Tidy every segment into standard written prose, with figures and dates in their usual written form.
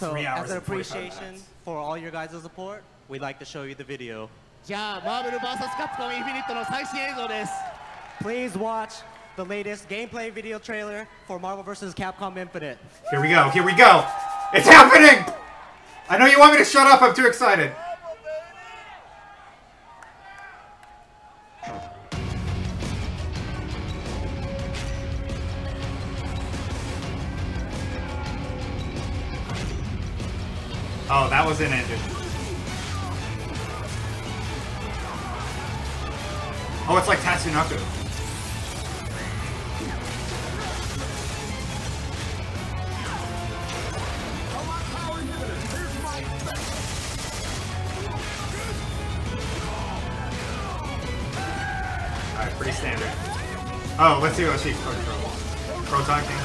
So as an appreciation for all your guys' support, we'd like to show you the video. Marvel vs. Capcom Infinite. Please watch the latest gameplay video trailer for Marvel vs. Capcom Infinite. Here we go, here we go. It's happening! I know you want me to shut up, I'm too excited. Oh, that was an engine. Oh, it's like Tatsunoko. Alright, pretty standard. Oh, let's see what she's pro-talking.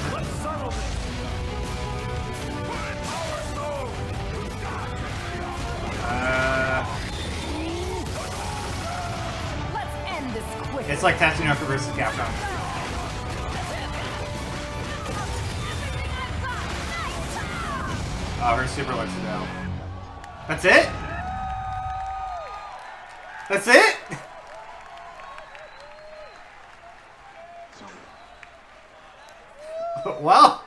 It's like Tatsunoko versus Capcom. Oh, her super looks down. That's it? That's it? Well.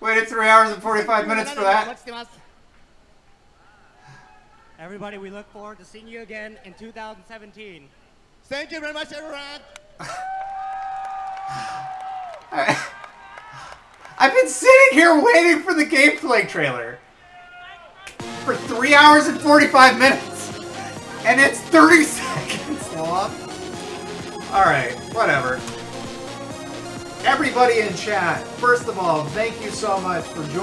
Waited 3 hours and 45 minutes for that. Everybody, we look forward to seeing you again in 2017. Thank you very much, everyone. I've been sitting here waiting for the gameplay trailer for 3 hours and 45 minutes, and it's 30 seconds long. All right, whatever. Everybody in chat, first of all, thank you so much for joining.